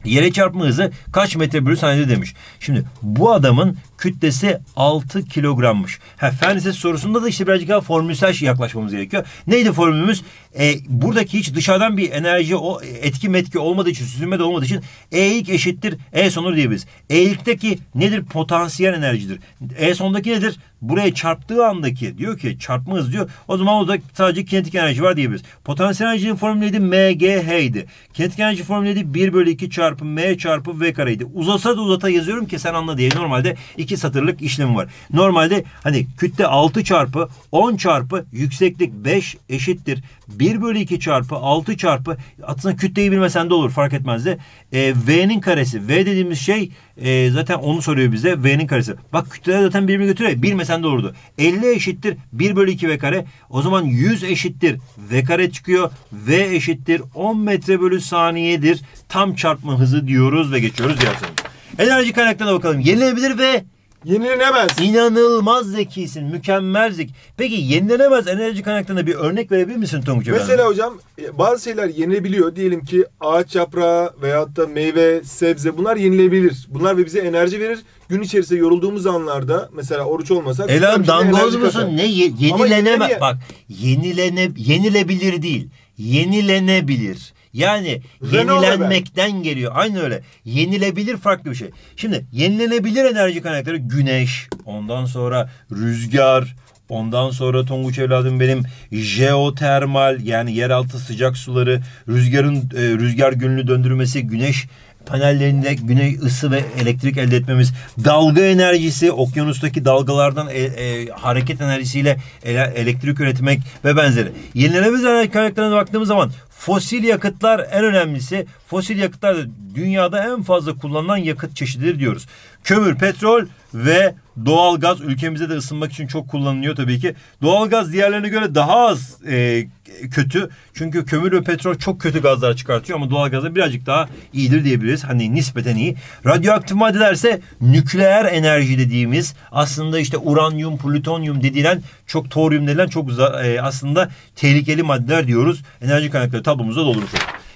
yere çarpma hızı kaç metre bölü saniyede demiş. Şimdi bu adamın kütlesi altı kilogrammış. Ha, Fen Lisesi sorusunda da işte birazcık daha formülsel şey yaklaşmamız gerekiyor. Neydi formülümüz? E, buradaki hiç dışarıdan bir enerji o etki metki olmadığı için, süzülme de olmadığı için E ilk eşittir E sonu diyebiliriz. E ilkteki nedir? Potansiyel enerjidir. E sondaki nedir? Buraya çarptığı andaki diyor ki çarpma hızı diyor. O zaman o da sadece kinetik enerji var diyebiliriz. Potansiyel enerjinin formülüydü M G H idi. Kinetik enerji formülüydü bir bölü iki çarpı M çarpı V kareydi. Uzasa da uzata yazıyorum ki sen anla diye. Normalde iki satırlık işlemi var. Normalde hani kütle altı çarpı on çarpı yükseklik beş eşittir bir bölü iki çarpı altı çarpı aslında kütleyi bilmesen de olur fark etmez de e, V'nin karesi. V dediğimiz şey e, zaten onu soruyor bize. V'nin karesi. Bak kütleler zaten birbirine götürüyor. Bilmesen de olurdu. elli eşittir bir bölü iki V kare. O zaman yüz eşittir V kare çıkıyor. V eşittir on metre bölü saniyedir. Tam çarpma hızı diyoruz ve geçiyoruz diyorsunuz. Enerji kaynaklarına bakalım. Yenilebilir ve yenilenemez. İnanılmaz zekisin. Mükemmel zeki. Peki yenilenemez enerji kaynaklarına bir örnek verebilir misin Tonguç Efendi? Mesela hocam bazı şeyler yenilebiliyor. Diyelim ki ağaç yaprağı veyahut da meyve, sebze bunlar yenilebilir. Bunlar ve bize enerji verir. Gün içerisinde yorulduğumuz anlarda mesela oruç olmasak. Elan dangoz musun? Ne ye yenilenemez. Yenile Bak yenilene yenilebilir değil. Yenilenebilir. Yani yenilenmekten geliyor. Aynı öyle. Yenilebilir farklı bir şey. Şimdi yenilenebilir enerji kaynakları güneş, ondan sonra rüzgar, ondan sonra Tonguç evladım benim jeotermal yani yeraltı sıcak suları, rüzgarın rüzgar günlü döndürmesi, güneş panellerinde güney ısı ve elektrik elde etmemiz, dalga enerjisi, okyanustaki dalgalardan e, e, hareket enerjisiyle ele, elektrik üretmek ve benzeri. Yenilenebilir enerji kaynaklarına baktığımız zaman fosil yakıtlar en önemlisi. Fosil yakıtlar da dünyada en fazla kullanılan yakıt çeşididir diyoruz. Kömür, petrol ve doğalgaz ülkemizde de ısınmak için çok kullanılıyor tabii ki. Doğalgaz diğerlerine göre daha az e, kötü. Çünkü kömür ve petrol çok kötü gazlar çıkartıyor ama doğalgaz da birazcık daha iyidir diyebiliriz. Hani nispeten iyi. Radyoaktif maddelerse nükleer enerji dediğimiz aslında işte uranyum, plütonyum dediğilen çok toryum denilen çok e, aslında tehlikeli maddeler diyoruz. Enerji kaynakları tablomuzda doldurmuş.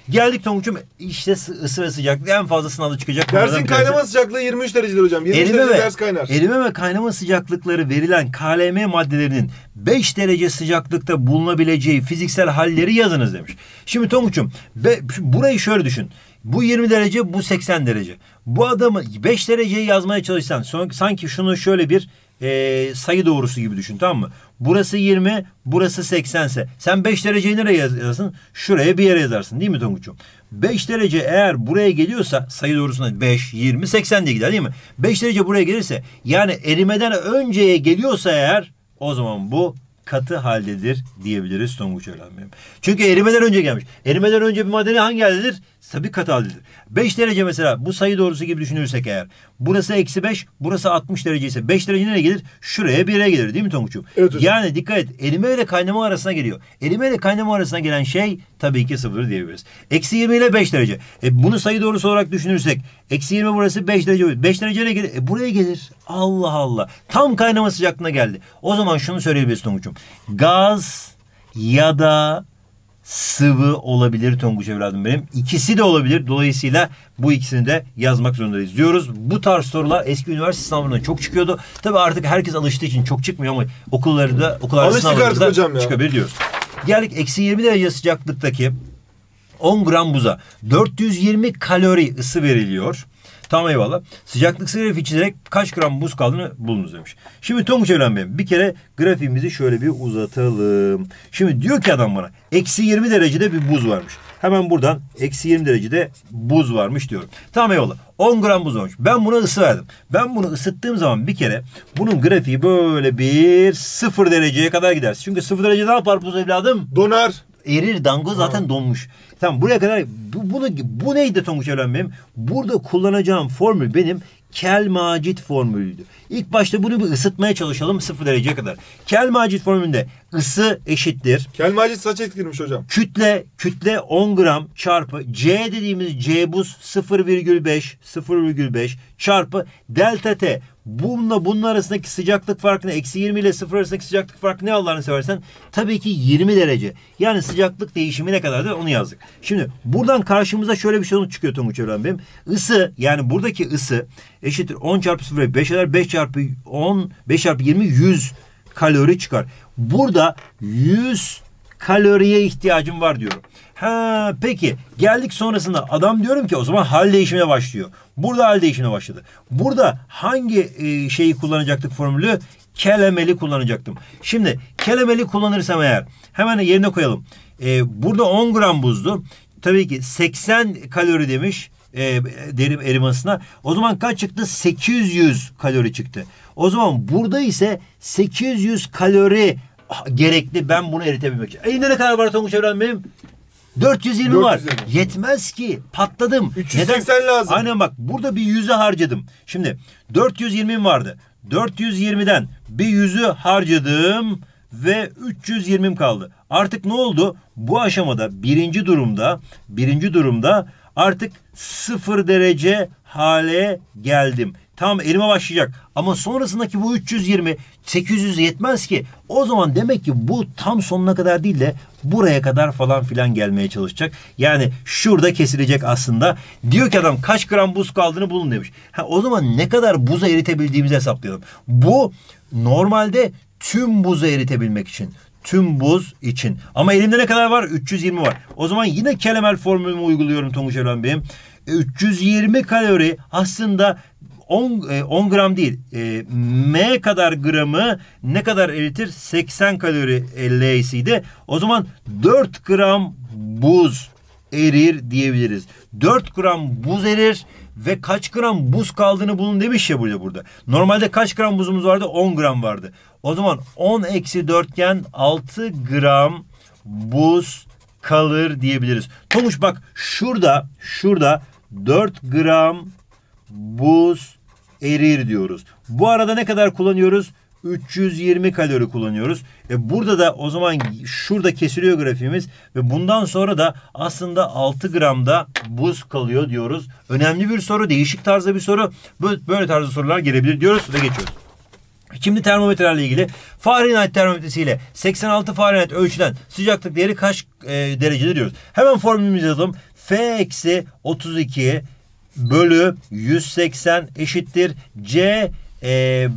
Geldik Tonguç'um işte ısı ve sıcaklık en fazla sınavda çıkacak. Dersin kaynama sıcaklığı yirmi üç derecedir hocam. yirmi üç erime derece ve, ders kaynar. Erime ve kaynama sıcaklıkları verilen K L M maddelerinin beş derece sıcaklıkta bulunabileceği fiziksel halleri yazınız demiş. Şimdi Tonguç'um burayı şöyle düşün. Bu yirmi derece bu seksen derece. Bu adamı beş dereceyi yazmaya çalışsan sanki şunu şöyle bir e, sayı doğrusu gibi düşün tamam mı? Burası yirmi, burası seksen ise sen beş dereceyi nereye yazarsın? Şuraya bir yere yazarsın değil mi Tonguç'um? beş derece eğer buraya geliyorsa sayı doğrusuna beş, yirmi, seksen diye gider değil mi? beş derece buraya gelirse yani erimeden önceye geliyorsa eğer o zaman bu katı haldedir diyebiliriz Tonguç öğrenmem. Çünkü erimeden önce gelmiş. Erimeden önce bir madde hangi haldedir? Tabii katı haldedir. beş derece mesela bu sayı doğrusu gibi düşünürsek eğer. Burası eksi beş, burası altmış derece ise beş derece nereye gelir? Şuraya bire gelir değil mi Tonguç'um? Evet, evet. Yani dikkat et, erime ile kaynama arasına geliyor. Erime ile kaynama arasına gelen şey tabii ki sıfır diyebiliriz. eksi yirmi ile beş derece. E, bunu sayı doğrusu olarak düşünürsek. eksi yirmi burası beş derece. beş derece nereye gelir? E, buraya gelir. Allah Allah. Tam kaynama sıcaklığına geldi. O zaman şunu söyleyebiliriz Tonguç'um. Gaz ya da sıvı olabilir Tonguç evladım benim. İkisi de olabilir. Dolayısıyla bu ikisini de yazmak zorundayız diyoruz. Bu tarz sorular eski üniversite sınavlarında çok çıkıyordu. Tabi artık herkes alıştığı için çok çıkmıyor ama okullarda, okullarda sınavlarında çıkabilir diyoruz. Geldik eksi yirmi derece sıcaklıktaki on gram buza dört yüz yirmi kalori ısı veriliyor. Tamam eyvallah. Sıcaklık grafiği çizerek kaç gram buz kaldığını bulunuz demiş. Şimdi Tonguç Evren Bey, bir kere grafiğimizi şöyle bir uzatalım. Şimdi diyor ki adam bana eksi yirmi derecede bir buz varmış. Hemen buradan eksi yirmi derecede buz varmış diyorum. Tamam eyvallah. on gram buz olmuş. Ben buna ısı verdim. Ben bunu ısıttığım zaman bir kere bunun grafiği böyle bir sıfır dereceye kadar gider. Çünkü sıfır derece ne yapar buz evladım? Donar. Erir, dango zaten donmuş. Tamam buraya kadar bu, bunu, bu neydi Tonguç Evren Bey'im? Burada kullanacağım formül benim Kel-Macit formülüydü. İlk başta bunu bir ısıtmaya çalışalım sıfır dereceye kadar. Kel-Macit formülünde ısı eşittir. Kel-Macit saç etkilmiş hocam. Kütle, kütle on gram çarpı C dediğimiz C buz sıfır virgül beş çarpı delta T. Bununla bunun arasındaki sıcaklık farkını, eksi yirmi ile sıfır arasındaki sıcaklık farkı ne Allah'ını seversen? Tabii ki yirmi derece. Yani sıcaklık değişimi ne kadardır onu yazdık. Şimdi buradan karşımıza şöyle bir sonuç çıkıyor Tonguç Evren Bey'im. Isı yani buradaki ısı eşittir on çarpı sıfır beş eder. beş çarpı on, beş çarpı yirmi yüz kalori çıkar. Burada yüz kaloriye ihtiyacım var diyorum. Ha, peki geldik sonrasında adam diyorum ki o zaman hal değişimine başlıyor. Burada hal değişimine başladı. Burada hangi e, şeyi kullanacaktık formülü? Kelemeli kullanacaktım. Şimdi kelemeli kullanırsam eğer hemen yerine koyalım. E, burada on gram buzdu. Tabii ki seksen kalori demiş. E, derim erimasına. O zaman kaç çıktı? sekiz yüz kalori çıktı. O zaman burada ise sekiz yüz kalori gerekli ben bunu eritebilmek için. Elimde ne kadar var Tonguç Evren Bey'im? dört yüz yirmi var. Yetmez ki. Patladım. üç yüz seksen neden? Lazım. Aynen bak. Burada bir yüzü harcadım. Şimdi dört yüz yirmi vardı. dört yüz yirmiden bir yüzü harcadım ve üç yüz yirmim kaldı. Artık ne oldu? Bu aşamada birinci durumda birinci durumda artık sıfır derece hale geldim. Tam erime başlayacak. Ama sonrasındaki bu üç yüz yirmi, sekiz yüz yetmez ki. O zaman demek ki bu tam sonuna kadar değil de buraya kadar falan filan gelmeye çalışacak. Yani şurada kesilecek aslında. Diyor ki adam kaç gram buz kaldığını bulun demiş. Ha, o zaman ne kadar buza eritebildiğimizi hesaplayalım. Bu normalde tüm buzu eritebilmek için. Tüm buz için. Ama elimde ne kadar var? üç yüz yirmi var. O zaman yine kelemel formülümü uyguluyorum Tonguç Evren Bey'im. E, üç yüz yirmi kalori aslında on, on gram değil. E, M kadar gramı ne kadar eritir? seksen kalori L S'ydi. O zaman dört gram buz erir diyebiliriz. dört gram buz erir ve kaç gram buz kaldığını bulun demiş ya burada burada. Normalde kaç gram buzumuz vardı? on gram vardı. O zaman on eksi dörtgen altı gram buz kalır diyebiliriz. Tonguç bak şurada şurada dört gram buz erir diyoruz. Bu arada ne kadar kullanıyoruz? üç yüz yirmi kalori kullanıyoruz. E burada da o zaman şurada kesiliyor grafiğimiz ve bundan sonra da aslında altı gramda buz kalıyor diyoruz. Önemli bir soru, değişik tarzda bir soru. Böyle tarzda sorular gelebilir diyoruz ve geçiyoruz. Şimdi termometrelerle ilgili Fahrenheit termometresiyle seksen altı Fahrenheit ölçülen sıcaklık değeri kaç e, derecede diyoruz. Hemen formülümüzü yazalım. F eksi otuz iki bölü yüz seksen eşittir C e,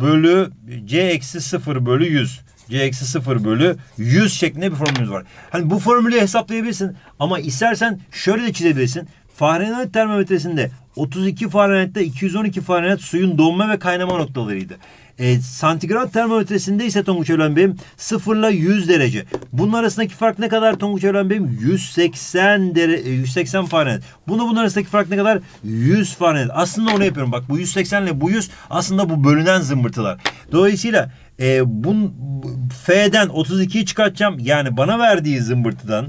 bölü C eksi sıfır bölü yüz. C eksi sıfır bölü yüz şeklinde bir formülümüz var. Hani bu formülü hesaplayabilirsin ama istersen şöyle de çizebilirsin. Fahrenheit termometresinde otuz iki Fahrenheit'te iki yüz on iki Fahrenheit suyun donma ve kaynama noktalarıydı. E, santigrat termometresinde ise Tonguç Evren Bey'im sıfır ile yüz derece. Bunun arasındaki fark ne kadar Tonguç Evren Bey'im? yüz seksen, yüz seksen Fahrenheit. Buna bunun arasındaki fark ne kadar? yüz Fahrenheit. Aslında onu yapıyorum. Bak bu yüz seksen ile bu yüz aslında bu bölünen zımbırtılar. Dolayısıyla E, bun, F'den otuz ikiyi çıkartacağım. Yani bana verdiği zımbırtıdan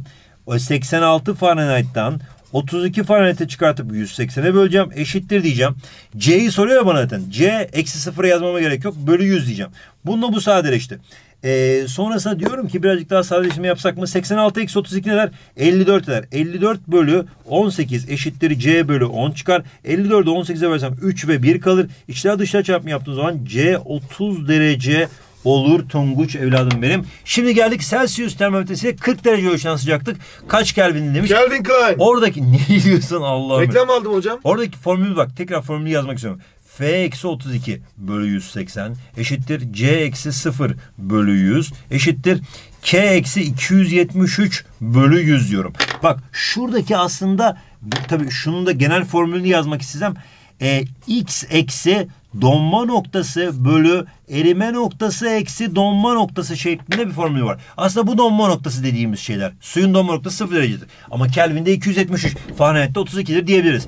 seksen altı Fahrenheit'tan otuz iki Fahrenheit'e çıkartıp yüz seksene böleceğim. Eşittir diyeceğim. C'yi soruyor bana zaten. C eksi sıfıra yazmama gerek yok. Bölü yüz diyeceğim. Bununla bu sadeleşti. Ee, sonrasında diyorum ki birazcık daha sadeleştirme yapsak mı? seksen altı eksi otuz iki neler? elli dört eder. elli dört bölü on sekiz eşittir C bölü on çıkar. elli dördü on sekize versem üç ve bir kalır. İçler dışlar çarpımı yaptığım zaman C otuz derece olur Tonguç evladım benim. Şimdi geldik Celsius termometresiyle kırk derece ölçülen sıcaklık kaç Kelvin demiş. Kelvin Klein. Oradaki ne diyorsun Allah'ım. Reklam aldım hocam. Oradaki formülü bak, tekrar formülü yazmak istiyorum. F eksi otuz iki bölü yüz seksen eşittir C eksi sıfır bölü yüz eşittir K eksi iki yüz yetmiş üç bölü yüz diyorum. Bak şuradaki aslında tabii şunun da genel formülünü yazmak istesem e, X eksi donma noktası bölü erime noktası eksi donma noktası şeklinde bir formül var. Aslında bu donma noktası dediğimiz şeyler. Suyun donma noktası sıfır derecedir. Ama Kelvin'de iki yüz yetmiş üç, Fahrenheit'te otuz ikidir diyebiliriz.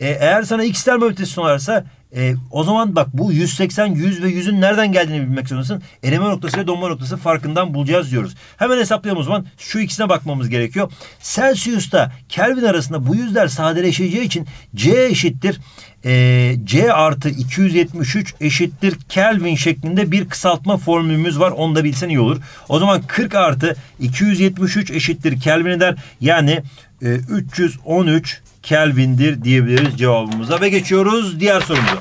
Ee, eğer sana X termometresi sunarsa e, o zaman bak bu yüz seksen, yüz ve yüzün nereden geldiğini bilmek zorundasın. Erime noktası ile donma noktası farkından bulacağız diyoruz. Hemen hesaplayalım o zaman. Şu ikisine bakmamız gerekiyor. Celsius'ta Kelvin arasında bu yüzler sadeleşeceği için C eşittir Ee, C artı iki yüz yetmiş üç eşittir Kelvin şeklinde bir kısaltma formülümüz var. Onu da bilsen iyi olur. O zaman kırk artı iki yüz yetmiş üç eşittir Kelvin eder. Yani e, üç yüz on üç Kelvin'dir diyebiliriz cevabımıza ve geçiyoruz diğer sorumuza.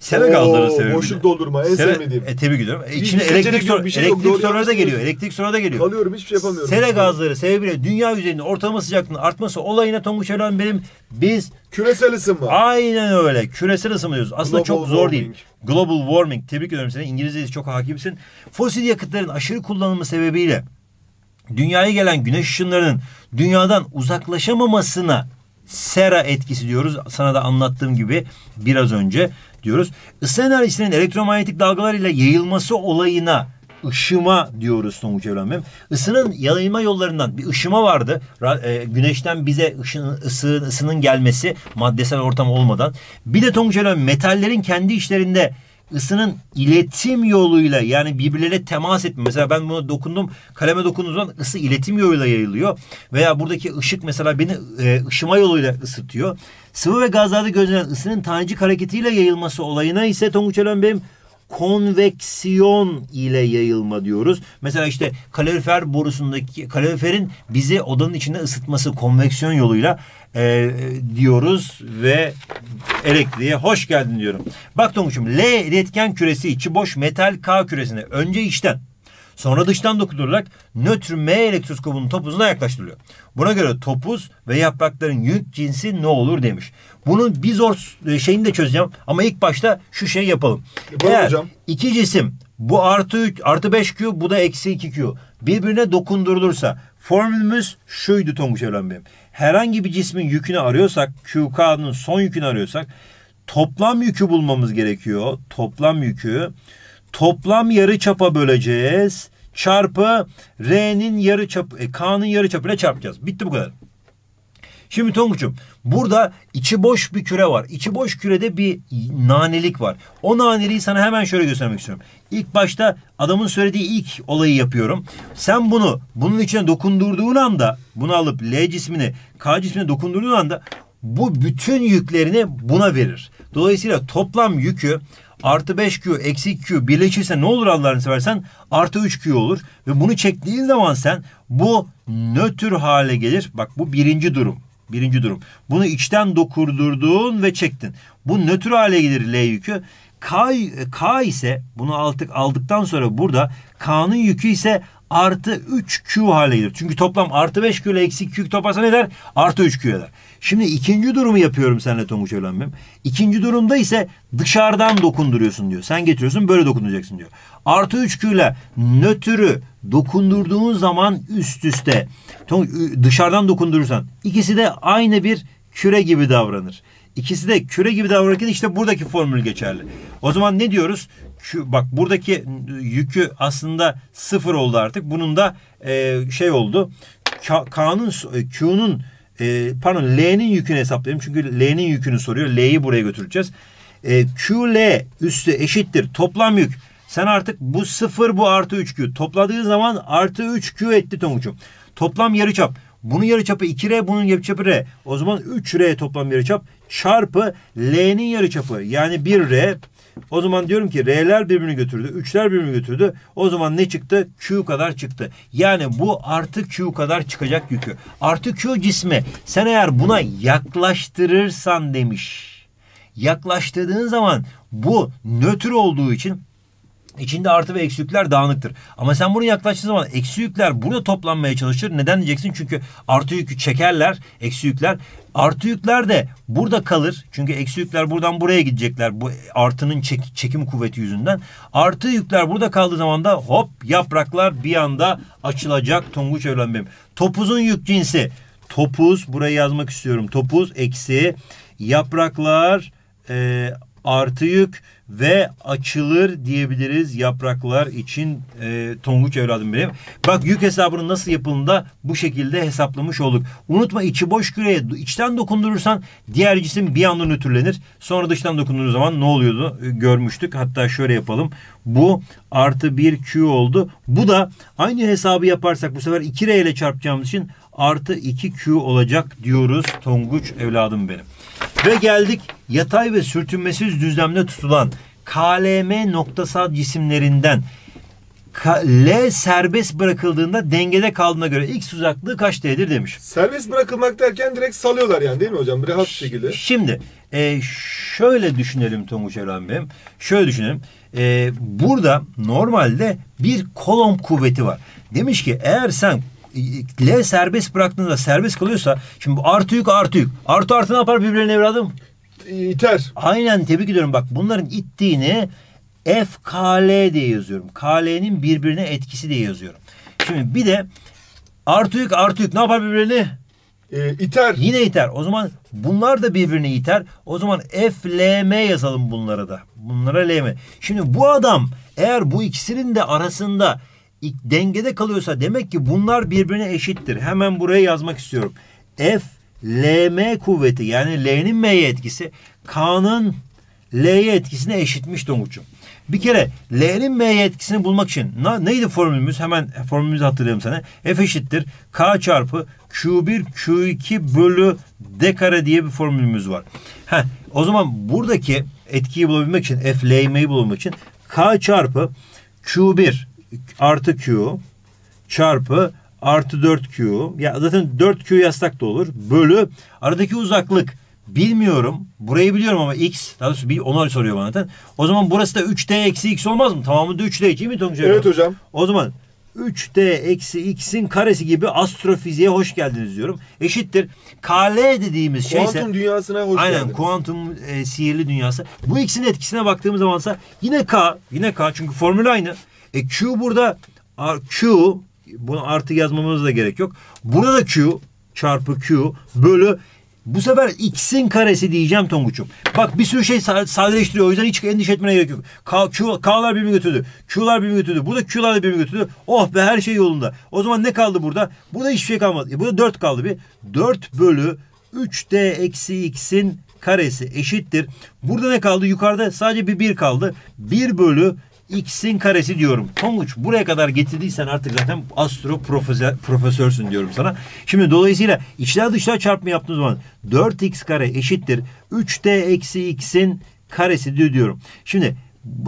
Seve gazları severim. Boşluk doldurma en Seve, sevmediğim. E tabii ki diyorum. E, içine elektrik sor şey elektrik soruları da geliyor. Elektrik soruları da geliyor. Kalıyorum, hiçbir şey yapamıyorum. Sera gazları sebebiyle dünya üzerinde ortalama sıcaklığın artması olayına Tonguç Evren benim biz küresel ısınma. Aynen öyle. Küresel ısınma diyoruz. Aslında Global çok zor warming. değil. Global warming. Tebrik ediyorum seni. İngilizce'de çok hakimsin. Fosil yakıtların aşırı kullanımı sebebiyle dünyaya gelen güneş ışınlarının dünyadan uzaklaşamamasına sera etkisi diyoruz. Sana da anlattığım gibi biraz önce diyoruz. Isı enerjisinin elektromanyetik dalgalar ile yayılması olayına ışıma diyoruz Tonguç Evren Bey. Isının yayılma yollarından bir ışıma vardı. E, güneşten bize ışın, ısı, ısının gelmesi maddesel ortam olmadan. Bir de Tonguç Evren Bey, metallerin kendi içlerinde ısının iletim yoluyla, yani birbirleriyle temas etme. Mesela ben buna dokundum. Kaleme dokunduğum zaman ısı iletim yoluyla yayılıyor. Veya buradaki ışık mesela beni e, ışıma yoluyla ısıtıyor. Sıvı ve gazlarda gözlenen ısının tanecik hareketiyle yayılması olayına ise Tonguç Evren Bey'im konveksiyon ile yayılma diyoruz. Mesela işte kalorifer borusundaki kaloriferin bizi odanın içinde ısıtması konveksiyon yoluyla e, diyoruz ve elektriğe hoş geldin diyorum. Bak Tonguç'um, L iletken küresi içi boş metal K küresine önce içten sonra dıştan dokundurularak nötr M elektroskobunun topuzuna yaklaştırılıyor. Buna göre topuz ve yaprakların yük cinsi ne olur demiş. Bunun bir zor şeyini de çözeceğim ama ilk başta şu şeyi yapalım. Yapalım Eğer hocam. iki cisim, bu artı üç, artı beş Q, bu da eksi iki Q, birbirine dokundurulursa formülümüz şuydu Tonguç Evren Bey'im. Herhangi bir cismin yükünü arıyorsak, Q K'nın son yükünü arıyorsak toplam yükü bulmamız gerekiyor. Toplam yükü toplam yarı çapa böleceğiz. Çarpı R'nin yarı çapı, e, K'nın yarı çapıyla çarpacağız. Bitti, bu kadar. Şimdi Tonguç'um, burada içi boş bir küre var. İçi boş kürede bir nanelik var. O naneliği sana hemen şöyle göstermek istiyorum. İlk başta adamın söylediği ilk olayı yapıyorum. Sen bunu bunun içine dokundurduğun anda, bunu alıp L cismini K cismine dokundurduğun anda bu bütün yüklerini buna verir. Dolayısıyla toplam yükü artı beş Q, eksi iki Q birleşirse ne olur Allah'ını seversen? Artı üç Q olur. Ve bunu çektiğin zaman sen bu nötr hale gelir. Bak bu birinci durum. Birinci durum. Bunu içten dokundurdun ve çektin. Bu nötr hale gelir L yükü. K, K ise bunu aldık, aldıktan sonra burada K'nın yükü ise artı üç Q hale gelir. Çünkü toplam artı beş Q ile eksi iki Q toparsa ne der? Artı üç Q eder. Şimdi ikinci durumu yapıyorum seninle Tonguç Evren Bey'im. İkinci durumda ise dışarıdan dokunduruyorsun diyor. Sen getiriyorsun, böyle dokunduracaksın diyor. Artı üç Q ile nötrü dokundurduğun zaman üst üste, dışarıdan dokundurursan ikisi de aynı bir küre gibi davranır. İkisi de küre gibi davranırken işte buradaki formül geçerli. O zaman ne diyoruz? Şu, bak buradaki yükü aslında sıfır oldu artık. Bunun da e, şey oldu. K'nın, Q'nun e, pardon L'nin yükünü hesaplayalım. Çünkü L'nin yükünü soruyor. L'yi buraya götüreceğiz. E, Q L üssü eşittir toplam yük Sen artık bu sıfır bu artı üç Q. Topladığı zaman artı üç Q etti Tonguç'um. Toplam yarıçap. Bunun yarıçapı iki R, bunun yarıçapı R. O zaman üç R toplam yarıçap çarpı L'nin yarıçapı. Yani bir R. O zaman diyorum ki R'ler birbirini götürdü. üçler birbirini götürdü. O zaman ne çıktı? Q kadar çıktı. Yani bu artı Q kadar çıkacak yükü. Artı Q cismi. Sen eğer buna yaklaştırırsan demiş. Yaklaştırdığın zaman bu nötr olduğu için İçinde artı ve eksi yükler dağınıktır. Ama sen bunu yaklaştığın zaman eksi yükler burada toplanmaya çalışır. Neden diyeceksin? Çünkü artı yükü çekerler eksi yükler. Artı yükler de burada kalır. Çünkü eksi yükler buradan buraya gidecekler. Bu artının çek, çekim kuvveti yüzünden. Artı yükler burada kaldığı zaman da hop yapraklar bir anda açılacak. Tonguç evlen benim. Topuzun yük cinsi. Topuz. Buraya yazmak istiyorum. Topuz eksi yapraklar e, artı yük. Ve açılır diyebiliriz yapraklar için e, Tonguç evladım benim. Bak yük hesabının nasıl yapıldığında bu şekilde hesaplamış olduk. Unutma içi boş küreye içten dokundurursan diğer cisim bir anda nötrlenir. Sonra dıştan dokunduğu zaman ne oluyordu görmüştük. Hatta şöyle yapalım. Bu artı bir Q oldu. Bu da aynı hesabı yaparsak bu sefer iki R ile çarpacağımız için artı iki Q olacak diyoruz Tonguç evladım benim. Ve geldik yatay ve sürtünmesiz düzlemde tutulan K L M noktasal cisimlerinden L serbest bırakıldığında dengede kaldığına göre X uzaklığı kaç T'dir demiş. Serbest bırakılmak derken direkt salıyorlar yani değil mi hocam? Rahat bir şekilde. Şimdi e, şöyle düşünelim Tonguç Erhan Bey'im. Şöyle düşünelim. E, burada normalde bir Coulomb kuvveti var. Demiş ki eğer sen L serbest bıraktığında serbest kalıyorsa şimdi bu artı yük artı yük. Artı artı ne yapar birbirine evladım? İter. Aynen tebrik ediyorum. Bak bunların ittiğini F K L diye yazıyorum. K L'nin birbirine etkisi diye yazıyorum. Şimdi bir de artı yük artı yük ne yapar birbirini? E, iter. Yine iter. O zaman bunlar da birbirini iter. O zaman F L M yazalım bunlara da. Bunlara L M. Şimdi bu adam eğer bu ikisinin de arasında dengede kalıyorsa demek ki bunlar birbirine eşittir. Hemen buraya yazmak istiyorum. F L M kuvveti yani L'nin M'ye etkisi K'nın L'ye etkisine eşitmiş Tonguç'um. Bir kere L'nin M'ye etkisini bulmak için neydi formülümüz? Hemen formülümüzü hatırlayalım sana. F eşittir K çarpı Q bir Q iki bölü D kare diye bir formülümüz var. Heh, o zaman buradaki etkiyi bulabilmek için F L M'yi bulabilmek için K çarpı Q bir artı Q çarpı artı dört Q. Ya zaten dört Q yazsak da olur. Bölü. Aradaki uzaklık. Bilmiyorum. Burayı biliyorum ama X. Daha doğrusu bir onu soruyor bana zaten. O zaman burası da üç D eksi X olmaz mı? Tamamı da üç D değil mi Tonguç? Evet hocam. O zaman üç D eksi X'in karesi gibi astrofiziğe hoş geldiniz diyorum. Eşittir. K L dediğimiz şeyse. Kuantum dünyasına hoş aynen, geldiniz. Aynen. Kuantum e, sihirli dünyası. Bu X'in etkisine baktığımız zamansa yine K. Yine K. Çünkü formül aynı. E Q burada. Q bunu artı yazmamız da gerek yok. Burada Q çarpı Q bölü bu sefer X'in karesi diyeceğim Tonguç'um. Bak bir sürü şey sadeleştiriyor. O yüzden hiç endişe etmene gerek yok. K, Q, K'lar birbirini götürdü. Q'lar birbirini götürdü. Burada Q'lar da birbirini götürdü. Oh be her şey yolunda. O zaman ne kaldı burada? Burada hiçbir şey kalmadı. E burada dört kaldı bir. dört bölü üç D eksi X'in karesi eşittir. Burada ne kaldı? Yukarıda sadece bir bir kaldı. bir bölü X'in karesi diyorum. Tonguç buraya kadar getirdiysen artık zaten astro profesör, profesörsün diyorum sana. Şimdi dolayısıyla içler dışlar çarpma yaptığınız zaman dört X kare eşittir üç D eksi X'in karesi diyorum. Şimdi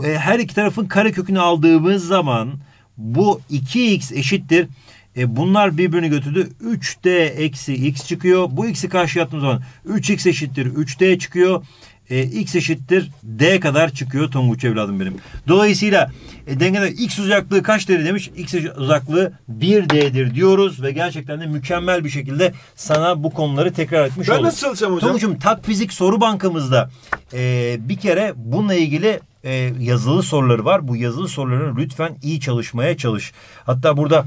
her iki tarafın kare kökünü aldığımız zaman bu iki X eşittir. E bunlar birbirini götürdü. üç D eksi X çıkıyor. Bu X'i karşıya attığımız zaman üç X eşittir üç D çıkıyor. E, X eşittir D kadar çıkıyor Tonguç evladım benim. Dolayısıyla e, dengede X uzaklığı kaç D'dir demiş? X uzaklığı bir D'dir diyoruz ve gerçekten de mükemmel bir şekilde sana bu konuları tekrar etmiş olduk. Ben nasıl çalışacağım hocam? Tonguç'um T A P Fizik Soru Bankamızda e, bir kere bununla ilgili e, yazılı soruları var. Bu yazılı soruları lütfen iyi çalışmaya çalış. Hatta burada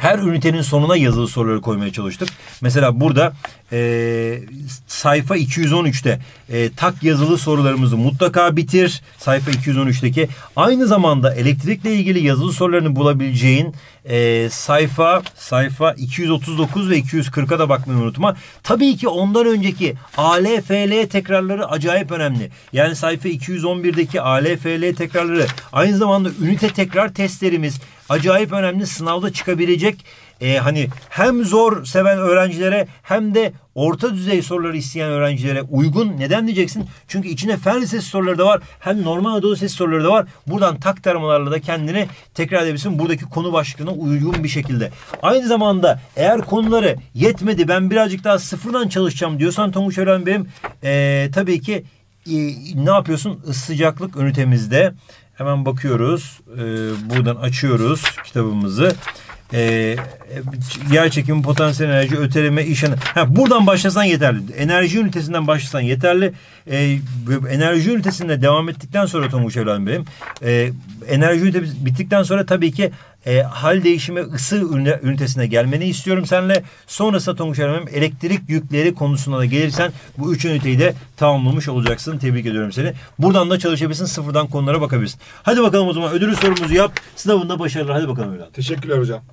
her ünitenin sonuna yazılı soruları koymaya çalıştık. Mesela burada e, sayfa iki yüz on üç'te e, tak yazılı sorularımızı mutlaka bitir. Sayfa iki yüz on üç'teki aynı zamanda elektrikle ilgili yazılı sorularını bulabileceğin e, sayfa sayfa iki yüz otuz dokuz ve iki yüz kırk'a da bakmayı unutma. Tabii ki ondan önceki A L F L tekrarları acayip önemli. Yani sayfa iki yüz on bir'deki A L F L tekrarları, aynı zamanda ünite tekrar testlerimiz acayip önemli. Sınavda çıkabilecek e, hani hem zor seven öğrencilere hem de orta düzey soruları isteyen öğrencilere uygun. Neden diyeceksin? Çünkü içine Fen Lisesi soruları da var. Hem normal Anadolu Lisesi soruları da var. Buradan tak taramalarla da kendini tekrar edebilirsin. Buradaki konu başlığına uygun bir şekilde. Aynı zamanda eğer konuları yetmedi, ben birazcık daha sıfırdan çalışacağım diyorsan Tonguç öğren benim. E, tabii ki e, ne yapıyorsun? Sıcaklık ünitemizde. Hemen bakıyoruz. Ee, buradan açıyoruz kitabımızı. Ee, yer çekimi, potansiyel enerji, öteleme, iş enerji. Buradan başlasan yeterli. Enerji ünitesinden başlasan yeterli. Ee, enerji ünitesinde devam ettikten sonra Tonguç Evren Bey'im. Ee, enerji ünitesi bittikten sonra tabii ki E, hal değişimi, ısı ünitesine gelmeni istiyorum seninle. Sonrasında Tonguç Hanım elektrik yükleri konusuna da gelirsen bu üç üniteyi de tamamlamış olacaksın. Tebrik ediyorum seni. Buradan da çalışabilirsin. Sıfırdan konulara bakabilirsin. Hadi bakalım o zaman ödülü sorumuzu yap. Sınavında başarılar. Hadi bakalım evladım. Teşekkürler hocam.